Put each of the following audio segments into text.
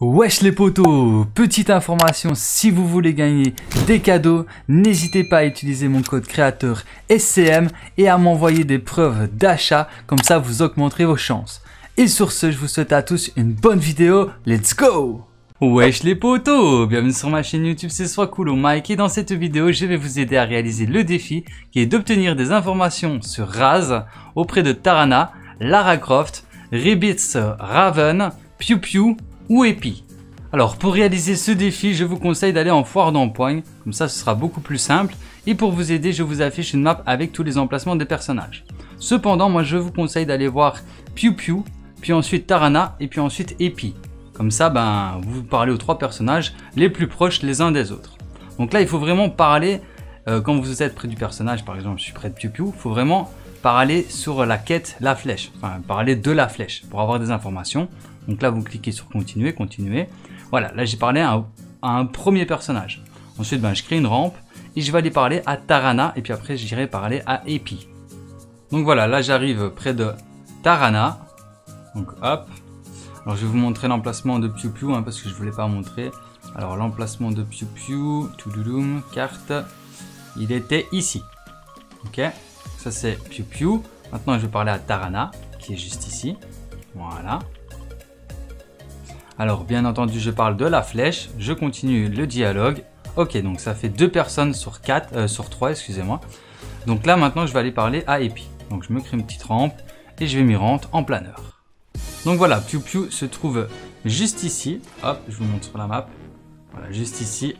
Wesh les potos, petite information, si vous voulez gagner des cadeaux, n'hésitez pas à utiliser mon code créateur SCM et à m'envoyer des preuves d'achat, comme ça vous augmenterez vos chances. Et sur ce, je vous souhaite à tous une bonne vidéo, let's go! Wesh les potos, bienvenue sur ma chaîne YouTube, c'est Soit Cool au Mike et dans cette vidéo, je vais vous aider à réaliser le défi qui est d'obtenir des informations sur RAZ auprès de TARANA, Lara Croft, Rebirth Raven, PIOUPIOU ou ÉPIC. Alors pour réaliser ce défi, je vous conseille d'aller en foire d'empoigne, comme ça ce sera beaucoup plus simple. Et pour vous aider, je vous affiche une map avec tous les emplacements des personnages. Cependant, moi je vous conseille d'aller voir PIOUPIOU, puis ensuite TARANA et puis ensuite ÉPIC. Comme ça, ben, vous parlez aux trois personnages les plus proches les uns des autres. Donc là, il faut vraiment parler, quand vous êtes près du personnage, par exemple je suis près de PIOUPIOU, il faut vraiment parler sur la quête, la flèche, enfin parler de la flèche pour avoir des informations. Donc là, vous cliquez sur continuer, continuer. Voilà, là, j'ai parlé à un premier personnage. Ensuite, ben, je crée une rampe et je vais aller parler à TARANA et puis après, j'irai parler à ÉPIC. Donc voilà, là, j'arrive près de TARANA. Donc hop. Alors, je vais vous montrer l'emplacement de PIOUPIOU hein, parce que je voulais pas montrer. Alors, l'emplacement de PIOUPIOU, toulouloum, carte, il était ici. Ok, ça, c'est PIOUPIOU. Maintenant, je vais parler à TARANA qui est juste ici. Voilà. Alors bien entendu, je parle de la flèche, je continue le dialogue. Ok, donc ça fait 2 personnes sur 3, excusez-moi. Donc là maintenant, je vais aller parler à ÉPIC. Donc je me crée une petite rampe et je vais m'y rendre en planeur. Donc voilà, PIOUPIOU se trouve juste ici. Hop, je vous montre sur la map. Voilà, juste ici.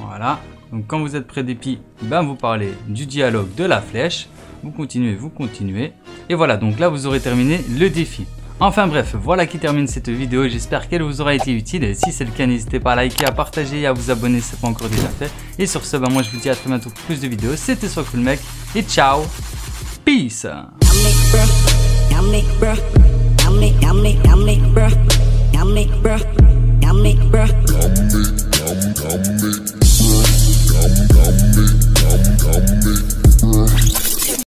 Voilà. Donc quand vous êtes près d'épis, ben vous parlez du dialogue de la flèche. Vous continuez, vous continuez. Et voilà, donc là vous aurez terminé le défi. Enfin bref, voilà qui termine cette vidéo, j'espère qu'elle vous aura été utile et si c'est le cas, n'hésitez pas à liker, à partager et à vous abonner si ce n'est pas encore déjà fait. Et sur ce, bah, moi je vous dis à très bientôt pour plus de vidéos, c'était Soit Cool Mec et ciao, peace.